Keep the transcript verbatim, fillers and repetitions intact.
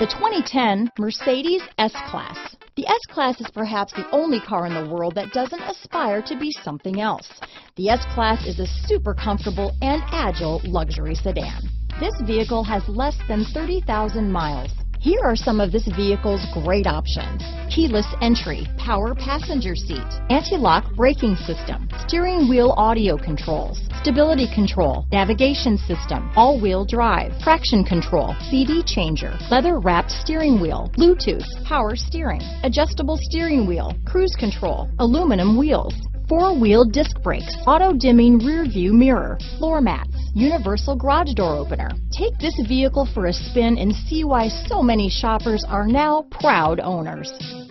The twenty ten Mercedes S-Class. The S-Class is perhaps the only car in the world that doesn't aspire to be something else. The S-Class is a super comfortable and agile luxury sedan. This vehicle has less than thirty thousand miles. Here are some of this vehicle's great options: keyless entry, power passenger seat, anti-lock braking system, steering wheel audio controls, stability control, navigation system, all-wheel drive, traction control, C D changer, leather-wrapped steering wheel, Bluetooth, power steering, adjustable steering wheel, cruise control, aluminum wheels, four-wheel disc brakes, auto-dimming rear-view mirror, floor mats, universal garage door opener. Take this vehicle for a spin and see why so many shoppers are now proud owners.